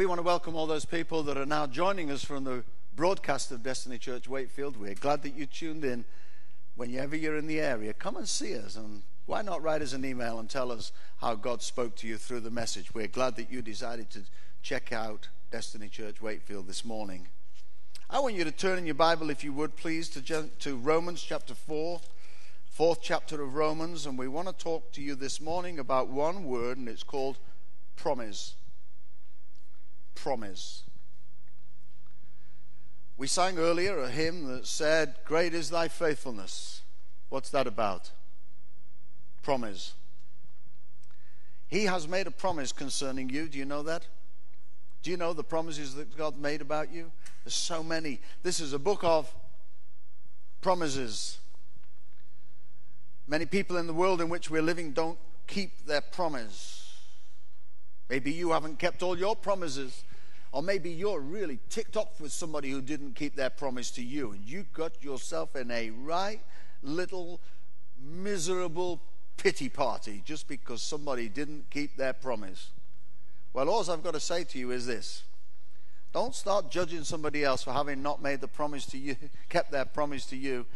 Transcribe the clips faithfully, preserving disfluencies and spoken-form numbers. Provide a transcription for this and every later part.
We want to welcome all those people that are now joining us from the broadcast of Destiny Church Wakefield. We're glad that you tuned in. Whenever you're in the area, come and see us, and why not write us an email and tell us how God spoke to you through the message. We're glad that you decided to check out Destiny Church Wakefield this morning. I want you to turn in your Bible, if you would, please, to, to Romans chapter four, fourth chapter of Romans, and we want to talk to you this morning about one word, and it's called promise. Promise. We sang earlier a hymn that said, "Great is thy faithfulness." What's that about? Promise. He has made a promise concerning you. Do you know that? Do you know the promises that God made about you? There's so many. This is a book of promises. Many people in the world in which we're living don't keep their promise. Maybe you haven't kept all your promises. Or maybe you're really ticked off with somebody who didn't keep their promise to you, and you got yourself in a right little miserable pity party just because somebody didn't keep their promise. Well, all I've got to say to you is this. Don't start judging somebody else for having not made the promise to you, kept their promise to you,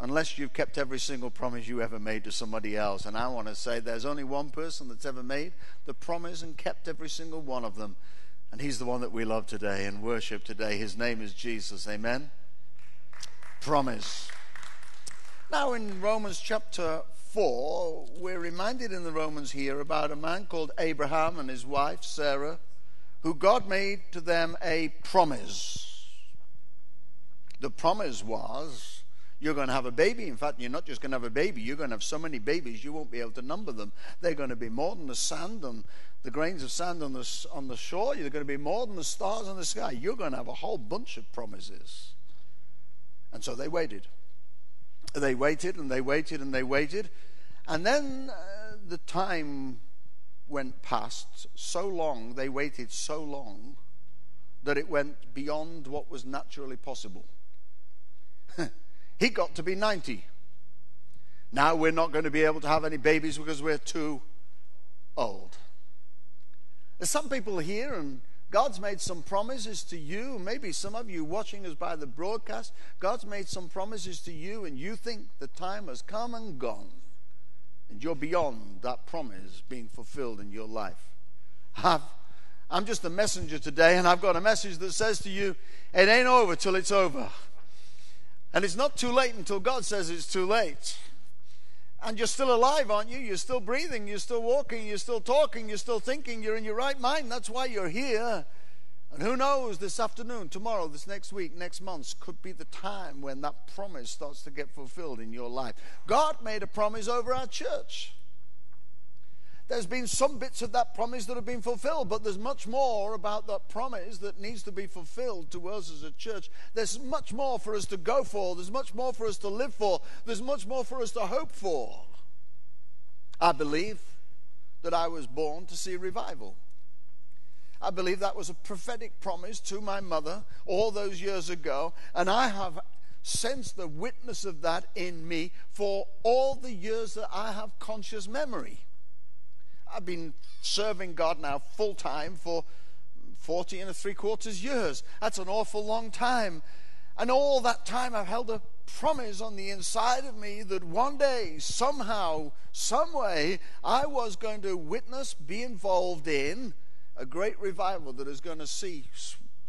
unless you've kept every single promise you ever made to somebody else. And I want to say there's only one person that's ever made the promise and kept every single one of them. And he's the one that we love today and worship today. His name is Jesus. Amen? Promise. Now in Romans chapter four, we're reminded in the Romans here about a man called Abraham and his wife Sarah, who God made to them a promise. The promise was, you're going to have a baby. In fact, you're not just going to have a baby. You're going to have so many babies, you won't be able to number them. They're going to be more than the sand and the grains of sand on the, on the shore. You're going to be more than the stars in the sky. You're going to have a whole bunch of promises. And so they waited. They waited and they waited and they waited. And then uh, the time went past so long, they waited so long, that it went beyond what was naturally possible. He got to be ninety. Now we're not going to be able to have any babies because we're too old. There's some people here, and God's made some promises to you. Maybe some of you watching us by the broadcast, God's made some promises to you, and you think the time has come and gone, and you're beyond that promise being fulfilled in your life. I've, I'm just a messenger today, and I've got a message that says to you, it ain't over till it's over. And it's not too late until God says it's too late. And you're still alive, aren't you? You're still breathing, you're still walking, you're still talking, you're still thinking, you're in your right mind. That's why you're here. And who knows, this afternoon, tomorrow, this next week, next month, could be the time when that promise starts to get fulfilled in your life. God made a promise over our church. There's been some bits of that promise that have been fulfilled, but there's much more about that promise that needs to be fulfilled to us as a church. There's much more for us to go for. There's much more for us to live for. There's much more for us to hope for. I believe that I was born to see revival. I believe that was a prophetic promise to my mother all those years ago, and I have sensed the witness of that in me for all the years that I have conscious memory. I've been serving God now full-time for forty and a three quarters years. That's an awful long time. And all that time I've held a promise on the inside of me that one day, somehow, some way, I was going to witness, be involved in a great revival that is going to see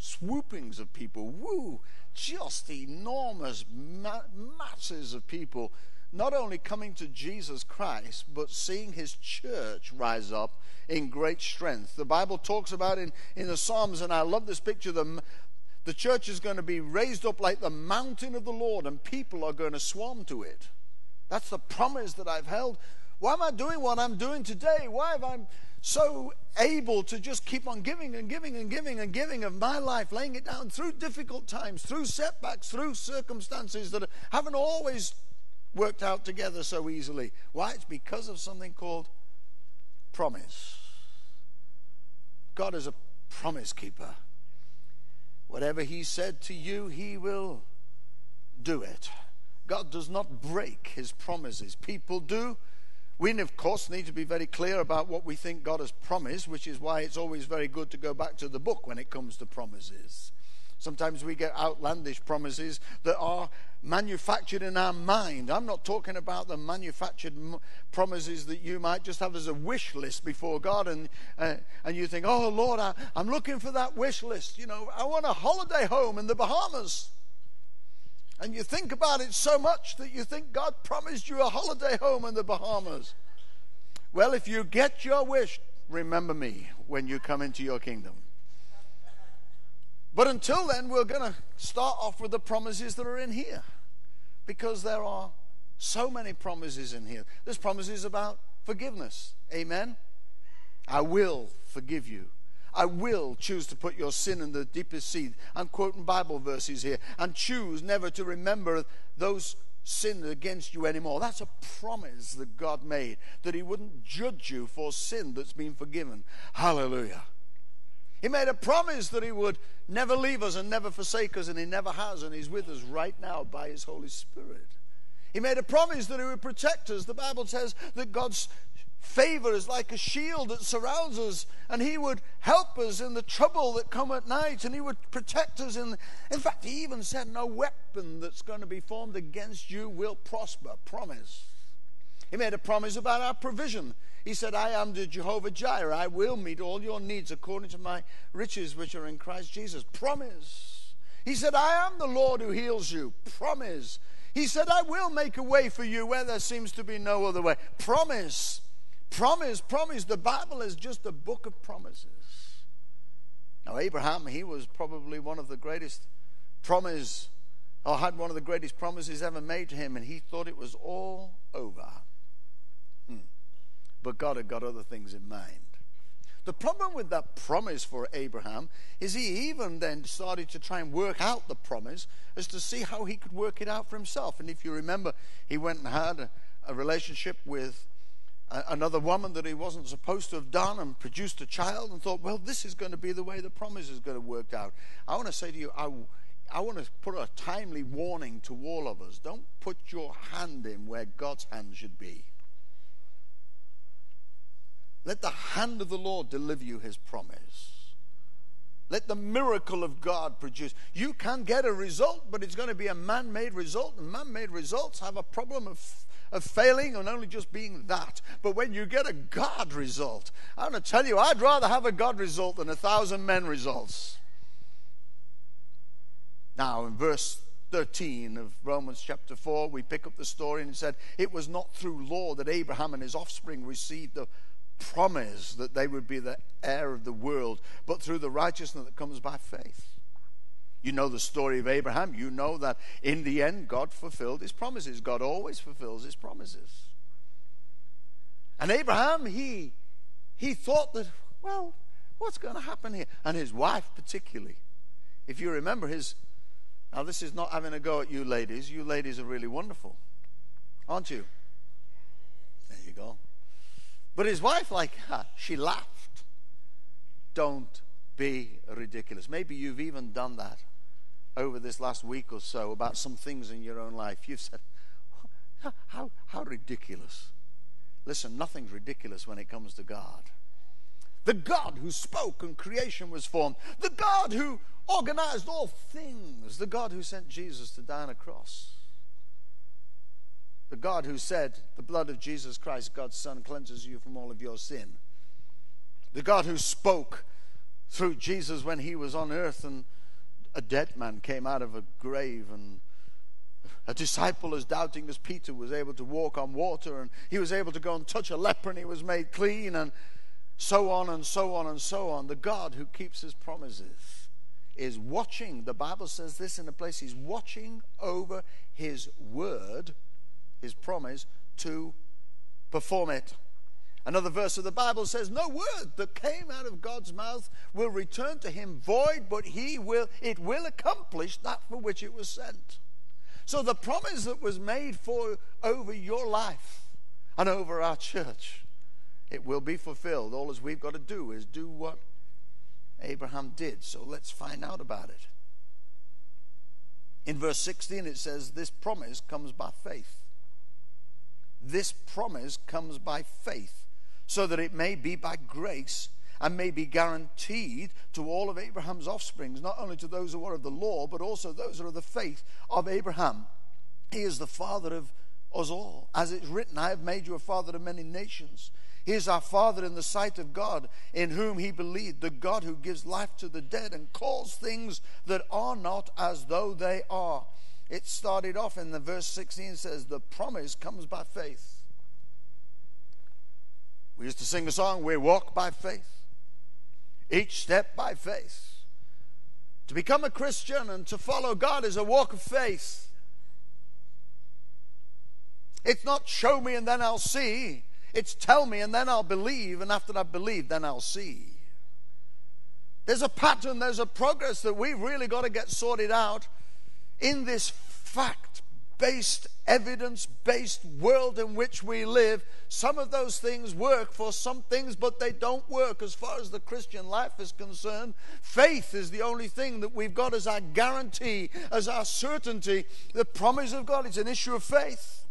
swoopings of people. Woo! Just enormous ma- masses of people. Not only coming to Jesus Christ, but seeing his church rise up in great strength. The Bible talks about in, in the Psalms, and I love this picture, the, the church is going to be raised up like the mountain of the Lord, and people are going to swarm to it. That's the promise that I've held. Why am I doing what I'm doing today? Why am I so able to just keep on giving and giving and giving and giving of my life, laying it down through difficult times, through setbacks, through circumstances that haven't always worked out together so easily? Why? It's because of something called promise. God is a promise keeper. Whatever he said to you, he will do it. God does not break his promises. People do We, of course, need to be very clear about what we think God has promised, which is why it's always very good to go back to the book when it comes to promises. Sometimes we get outlandish promises that are manufactured in our mind. I'm not talking about the manufactured m- promises that you might just have as a wish list before God, and uh, and you think, oh, Lord, I, I'm looking for that wish list. You know, I want a holiday home in the Bahamas. And you think about it so much that you think God promised you a holiday home in the Bahamas. Well, if you get your wish, remember me when you come into your kingdom. But until then, we're going to start off with the promises that are in here, because there are so many promises in here. There's promises about forgiveness. Amen? I will forgive you. I will choose to put your sin in the deepest sea. I'm quoting Bible verses here. And choose never to remember those sins against you anymore. That's a promise that God made, that he wouldn't judge you for sin that's been forgiven. Hallelujah. He made a promise that he would never leave us and never forsake us, and he never has, and he's with us right now by his Holy Spirit. He made a promise that he would protect us. The Bible says that God's favor is like a shield that surrounds us, and he would help us in the trouble that come at night, and he would protect us. In, in fact, he even said, no weapon that's going to be formed against you will prosper. Promise. He made a promise about our provision. He said, I am the Jehovah Jireh. I will meet all your needs according to my riches which are in Christ Jesus. Promise. He said, I am the Lord who heals you. Promise. He said, I will make a way for you where there seems to be no other way. Promise. Promise, promise. The Bible is just a book of promises. Now, Abraham, he was probably one of the greatest promise, or had one of the greatest promises ever made to him, and he thought it was all over. Hmm. But God had got other things in mind. The problem with that promise for Abraham is he even then started to try and work out the promise as to see how he could work it out for himself. And if you remember, he went and had a, a relationship with another woman that he wasn't supposed to have done, and produced a child, and thought, well, this is going to be the way the promise is going to work out. I want to say to you, I, I want to put a timely warning to all of us. Don't put your hand in where God's hand should be. Let the hand of the Lord deliver you his promise. Let the miracle of God produce. You can get a result, but it's going to be a man-made result, and man-made results have a problem of of failing and only just being that. But when you get a God result, I'm going to tell you, I'd rather have a God result than a thousand men results. Now, in verse thirteen of Romans chapter four, we pick up the story, and it said, it was not through law that Abraham and his offspring received the promise that they would be the heir of the world, but through the righteousness that comes by faith. You know the story of Abraham. You know that in the end, God fulfilled his promises. God always fulfills his promises. And Abraham, he he thought that, well, what's going to happen here? And his wife particularly. If you remember his, now this is not having a go at you ladies. You ladies are really wonderful, aren't you? There you go. But his wife, like, she laughed. Don't be ridiculous. Maybe you've even done that over this last week or so about some things in your own life. You've said, how, how, how ridiculous. Listen, nothing's ridiculous when it comes to God. The God who spoke and creation was formed. The God who organized all things. The God who sent Jesus to die on a cross. The God who said, the blood of Jesus Christ, God's Son, cleanses you from all of your sin. The God who spoke through Jesus when he was on earth, and a dead man came out of a grave, and a disciple as doubting as Peter was able to walk on water, and he was able to go and touch a leper, and he was made clean, and so on and so on and so on. The God who keeps his promises is watching. The Bible says this in a place, he's watching over his word, his promise, to perform it. Another verse of the Bible says, no word that came out of God's mouth will return to him void, but he will, it will accomplish that for which it was sent. So the promise that was made for over your life and over our church, it will be fulfilled. All as we've got to do is do what Abraham did. So let's find out about it. In verse sixteen it says, this promise comes by faith. this promise comes by faith, so that it may be by grace and may be guaranteed to all of Abraham's offsprings, not only to those who are of the law, but also those who are of the faith of Abraham. He is the father of us all. As it's written, I have made you a father of many nations. He is our Father in the sight of God, in whom he believed, the God who gives life to the dead and calls things that are not as though they are. It started off in the verse sixteen, says, the promise comes by faith. We used to sing the song, we walk by faith, each step by faith. To become a Christian and to follow God is a walk of faith. It's not show me and then I'll see. It's tell me and then I'll believe, and after I believe, then I'll see. There's a pattern, there's a progress that we've really got to get sorted out in this fact-based, evidence-based world in which we live. Some of those things work for some things, but they don't work as far as the Christian life is concerned. Faith is the only thing that we've got as our guarantee, as our certainty. The promise of God, it's an issue of faith.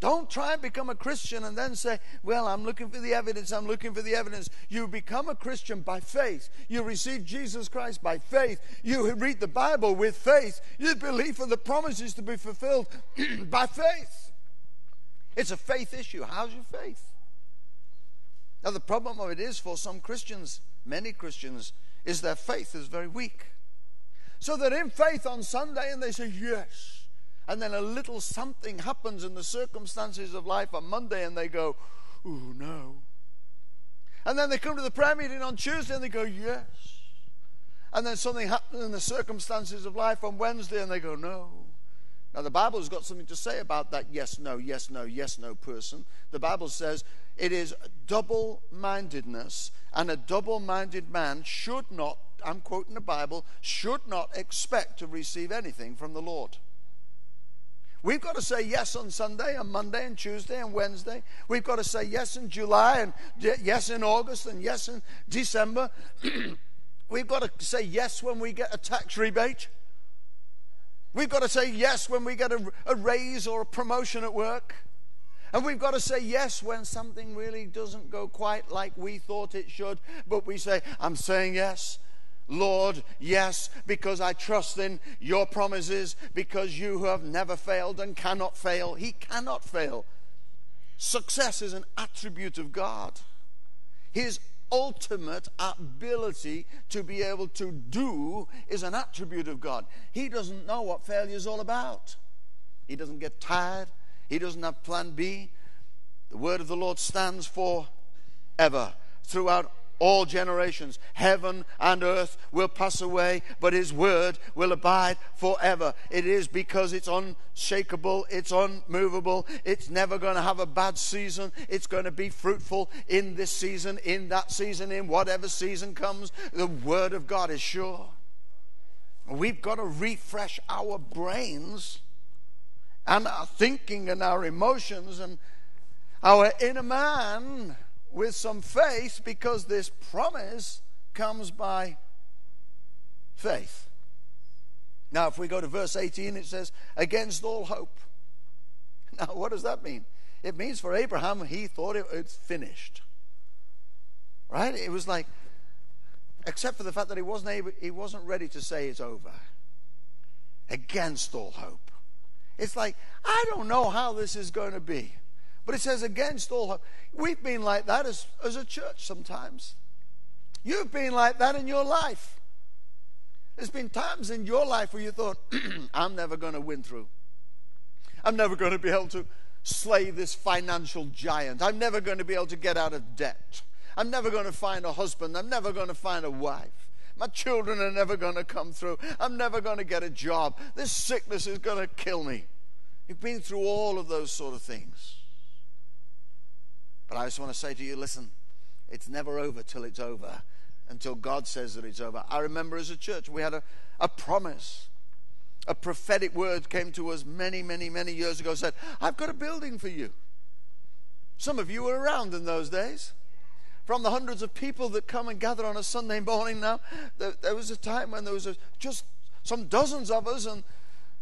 Don't try and become a Christian and then say, well, I'm looking for the evidence, I'm looking for the evidence. You become a Christian by faith. You receive Jesus Christ by faith. You read the Bible with faith. You believe for the promises to be fulfilled by faith. It's a faith issue. How's your faith? Now, the problem of it is for some Christians, many Christians, is their faith is very weak. So they're in faith on Sunday and they say, yes. And then a little something happens in the circumstances of life on Monday and they go, oh no. And then they come to the prayer meeting on Tuesday and they go, yes. And then something happens in the circumstances of life on Wednesday and they go, no. Now the Bible's got something to say about that yes, no, yes, no, yes, no person. The Bible says it is double-mindedness, and a double-minded man should not, I'm quoting the Bible, should not expect to receive anything from the Lord. We've got to say yes on Sunday and Monday and Tuesday and Wednesday. We've got to say yes in July and yes in August and yes in December. We've got to say yes when we get a tax rebate. We've got to say yes when we get a, a raise or a promotion at work. And we've got to say yes when something really doesn't go quite like we thought it should. But we say, I'm saying yes. Lord, yes, because I trust in your promises, because you who have never failed and cannot fail. He cannot fail. Success is an attribute of God. His ultimate ability to be able to do is an attribute of God. He doesn't know what failure is all about. He doesn't get tired. He doesn't have plan B. The word of the Lord stands for ever, throughout all generations. Heaven and earth will pass away, but his word will abide forever. It is because it's unshakable, it's unmovable, it's never going to have a bad season. It's going to be fruitful in this season, in that season, in whatever season comes. The word of God is sure. We've got to refresh our brains and our thinking and our emotions and our inner man with some faith, because this promise comes by faith. Now, if we go to verse eighteen, it says, against all hope. Now, what does that mean? It means for Abraham, he thought it, it's finished. Right? It was like, except for the fact that he wasn't able, he wasn't ready to say it's over. Against all hope. It's like, I don't know how this is going to be. But it says against all hope. We've been like that as, as a church sometimes. You've been like that in your life. There's been times in your life where you thought, I'm never going to win through. I'm never going to be able to slay this financial giant. I'm never going to be able to get out of debt. I'm never going to find a husband. I'm never going to find a wife. My children are never going to come through. I'm never going to get a job. This sickness is going to kill me. You've been through all of those sort of things. But I just want to say to you, listen, it's never over till it's over, until God says that it's over. I remember as a church, we had a, a promise. A prophetic word came to us many, many, many years ago, said, I've got a building for you. Some of you were around in those days. From the hundreds of people that come and gather on a Sunday morning now, there, there was a time when there was a, just some dozens of us, and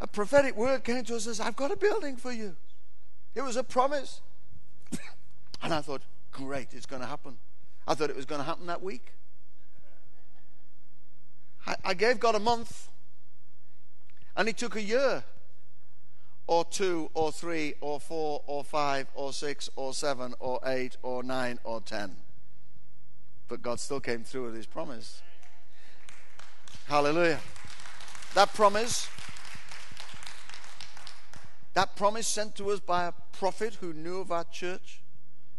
a prophetic word came to us and says, I've got a building for you. It was a promise. And I thought, great, it's going to happen. I thought it was going to happen that week. I, I gave God a month, and it took a year or two or three or four or five or six or seven or eight or nine or ten. But God still came through with his promise. Hallelujah. That promise, that promise sent to us by a prophet who knew of our church.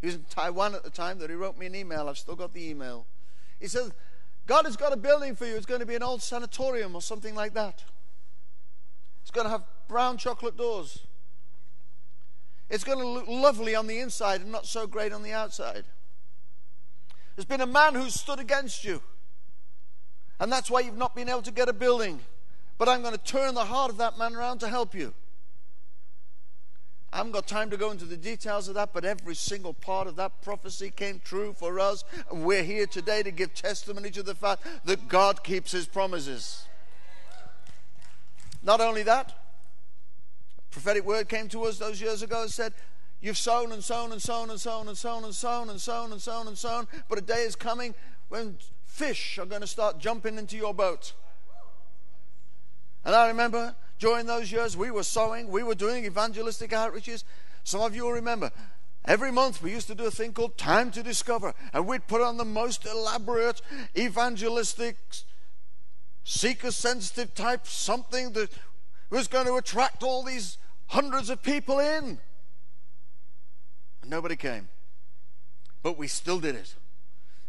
He was in Taiwan at the time that he wrote me an email. I've still got the email. He says, God has got a building for you. It's going to be an old sanatorium or something like that. It's going to have brown chocolate doors. It's going to look lovely on the inside and not so great on the outside. There's been a man who's stood against you, and that's why you've not been able to get a building. But I'm going to turn the heart of that man around to help you. I haven't got time to go into the details of that, but every single part of that prophecy came true for us. And we're here today to give testimony to the fact that God keeps his promises. Not only that, a prophetic word came to us those years ago and said, you've sown and sown and sown and sown and sown and sown and sown and sown and sown, but a day is coming when fish are going to start jumping into your boat. And I remember during those years we were sowing, we were doing evangelistic outreaches. Some of you will remember, every month we used to do a thing called Time to Discover, and we'd put on the most elaborate evangelistic seeker-sensitive type, something that was going to attract all these hundreds of people in. And nobody came. But we still did it.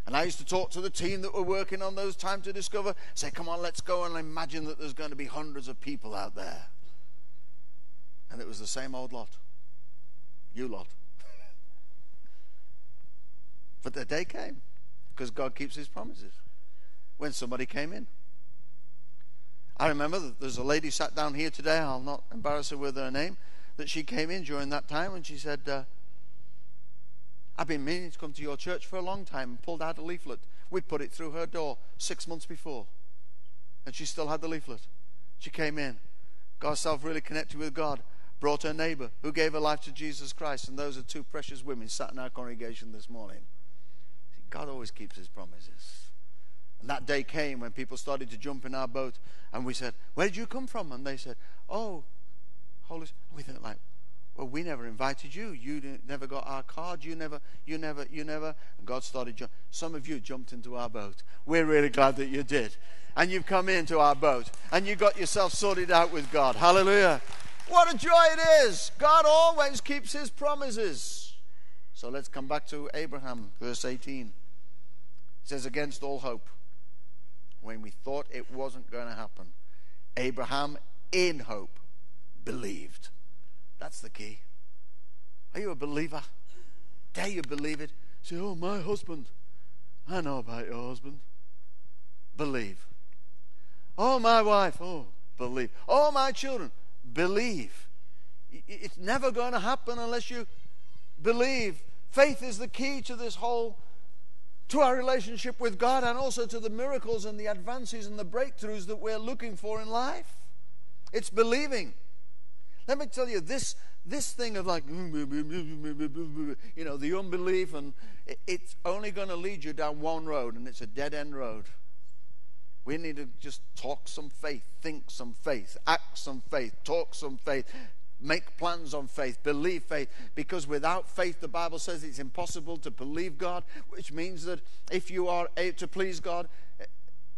And I used to talk to the team that were working on those Time to Discover, say, come on, let's go and imagine that there's going to be hundreds of people out there. And it was the same old lot. You lot. But the day came, because God keeps his promises, when somebody came in. I remember that there's a lady sat down here today, I'll not embarrass her with her name, that she came in during that time and she said, uh, I've been meaning to come to your church for a long time, and pulled out a leaflet. We put it through her door six months before, and she still had the leaflet. She came in, got herself really connected with God, brought her neighbor who gave her life to Jesus Christ, and those are two precious women sat in our congregation this morning. See, God always keeps his promises. And that day came when people started to jump in our boat, and we said, where did you come from? And they said, oh, Holy Spirit. We thought, like, well, we never invited you. You never got our card. You never, you never, you never. And God started jumping. Some of you jumped into our boat. We're really glad that you did. And you've come into our boat. And you got yourself sorted out with God. Hallelujah. What a joy it is. God always keeps his promises. So let's come back to Abraham, verse eighteen. It says, against all hope, when we thought it wasn't going to happen, Abraham, in hope, believed. That's the key. Are you a believer? Dare you believe it? Say, oh, my husband. I know about your husband. Believe. Oh, my wife. Oh, believe. Oh, my children. Believe. It's never going to happen unless you believe. Faith is the key to this whole, to our relationship with God, and also to the miracles and the advances and the breakthroughs that we're looking for in life. It's believing. Let me tell you, this this thing of, like, you know, the unbelief, and it, it's only going to lead you down one road, and it's a dead-end road. We need to just talk some faith, think some faith, act some faith, talk some faith, make plans on faith, believe faith, because without faith, the Bible says it's impossible to believe God, which means that if you are able to please God,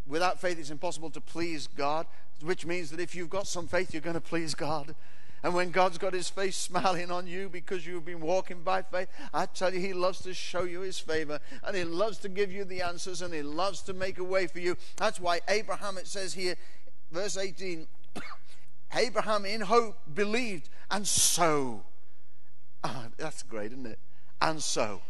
without faith it's impossible to please God, which means that if you've got some faith, you're going to please God. And when God's got his face smiling on you because you've been walking by faith, I tell you, he loves to show you his favor, and he loves to give you the answers, and he loves to make a way for you. That's why Abraham, it says here, verse eighteen, Abraham in hope believed, and so, oh, that's great, isn't it? And so,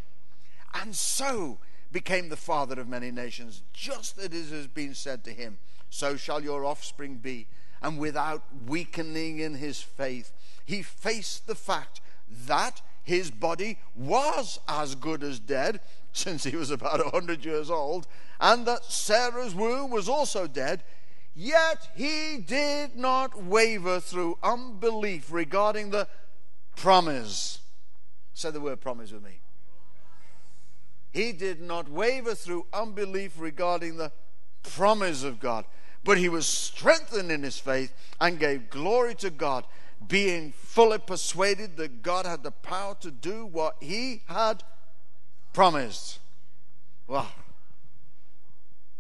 and so became the father of many nations, just as it has been said to him, so shall your offspring be. And without weakening in his faith, he faced the fact that his body was as good as dead, since he was about a hundred years old, and that Sarah's womb was also dead. Yet he did not waver through unbelief regarding the promise. Say the word promise with me. He did not waver through unbelief regarding the promise of God, but he was strengthened in his faith and gave glory to God, being fully persuaded that God had the power to do what he had promised. Wow.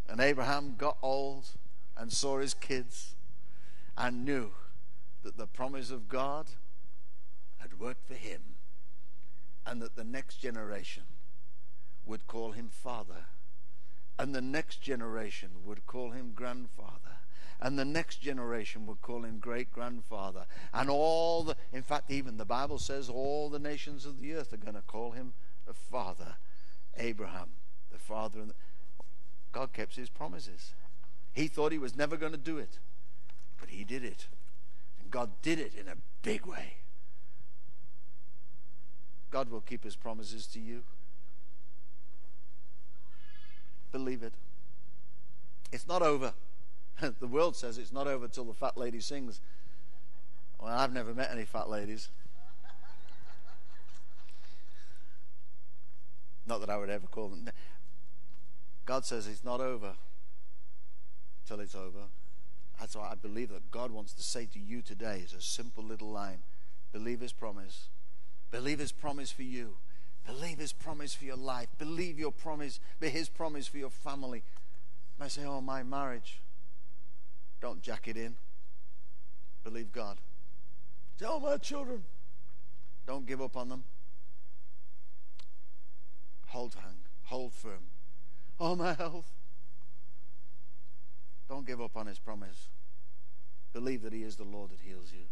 And Abraham got old and saw his kids and knew that the promise of God had worked for him, and that the next generation would call him father, and the next generation would call him grandfather, and the next generation would call him great-grandfather, and all the, in fact, even the Bible says all the nations of the earth are going to call him a father. Abraham, the father, and the, God kept his promises. He thought he was never going to do it, but he did it, and God did it in a big way. God will keep his promises to you. Believe it. It's not over. The world says it's not over till the fat lady sings. Well, I've never met any fat ladies. Not that I would ever call them. God says it's not over till it's over. That's why I believe that God wants to say to you today is a simple little line. Believe his promise. Believe his promise for you. Believe his promise for your life. Believe your promise, his promise for your family. You might say, oh, my marriage. Don't jack it in. Believe God. Tell my children. Don't give up on them. Hold hang. Hold firm. Oh, my health. Don't give up on his promise. Believe that he is the Lord that heals you.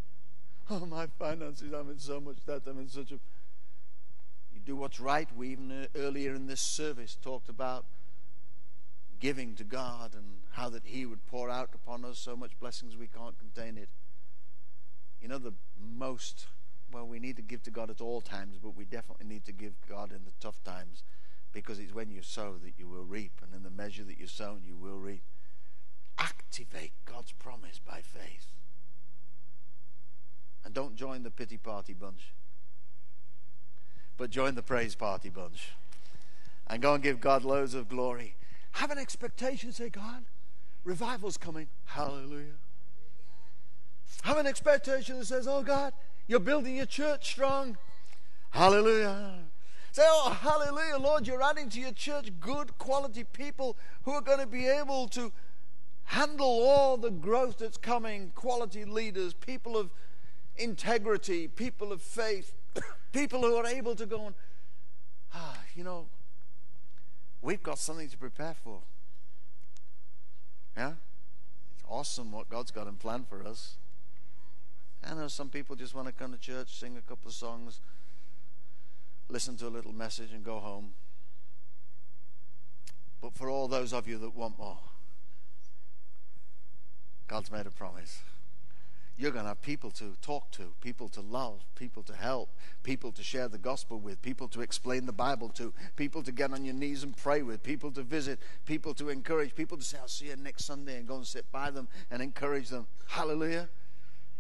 Oh, my finances, I'm in so much debt, I'm in such a... You do what's right. We even earlier in this service talked about giving to God and how that he would pour out upon us so much blessings we can't contain it. You know, the most... Well, we need to give to God at all times, but we definitely need to give God in the tough times, because it's when you sow that you will reap, and in the measure that you've sown, you will reap. Activate God's promise by faith. And don't join the pity party bunch, but join the praise party bunch. And go and give God loads of glory. Have an expectation. Say, God, revival's coming. Hallelujah. Have an expectation that says, oh, God, you're building your church strong. Hallelujah. Say, oh, hallelujah, Lord, you're adding to your church good quality people who are going to be able to handle all the growth that's coming. Quality leaders, people of integrity, people of faith, people who are able to go and, ah, you know, we've got something to prepare for. Yeah? It's awesome what God's got in plan for us. I know some people just want to come to church, sing a couple of songs, listen to a little message and go home. But for all those of you that want more, God's made a promise. You're going to have people to talk to, people to love, people to help, people to share the gospel with, people to explain the Bible to, people to get on your knees and pray with, people to visit, people to encourage, people to say, I'll see you next Sunday, and go and sit by them and encourage them. Hallelujah.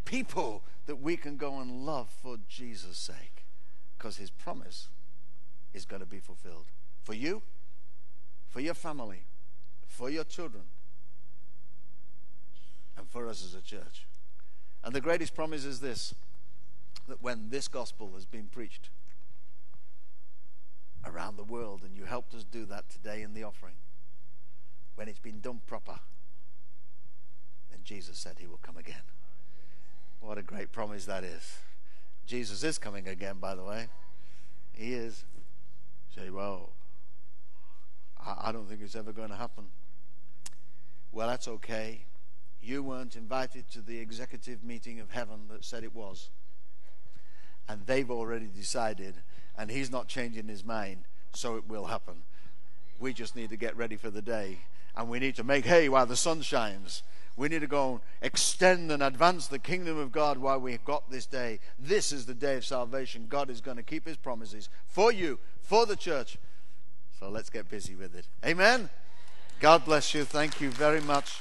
People that we can go and love for Jesus' sake, because his promise is going to be fulfilled. For you, for your family, for your children, and for us as a church. And the greatest promise is this, that when this gospel has been preached around the world, and you helped us do that today in the offering, when it's been done proper, then Jesus said he will come again. What a great promise that is. Jesus is coming again, by the way. He is. You say, well, I don't think it's ever going to happen. Well, that's okay. You weren't invited to the executive meeting of heaven that said it was. And they've already decided, and he's not changing his mind, so it will happen. We just need to get ready for the day, and we need to make hay while the sun shines. We need to go and extend and advance the kingdom of God while we've got this day. This is the day of salvation. God is going to keep his promises for you, for the church. So let's get busy with it. Amen? God bless you. Thank you very much.